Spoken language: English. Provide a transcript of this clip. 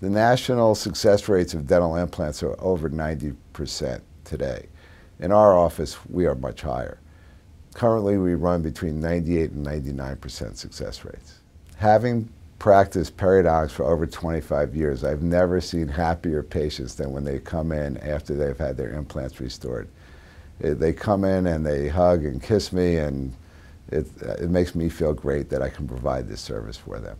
The national success rates of dental implants are over 90% today. In our office, we are much higher. Currently, we run between 98 and 99% success rates. Having practiced periodontics for over 25 years, I've never seen happier patients than when they come in after they've had their implants restored. They come in and they hug and kiss me, and it makes me feel great that I can provide this service for them.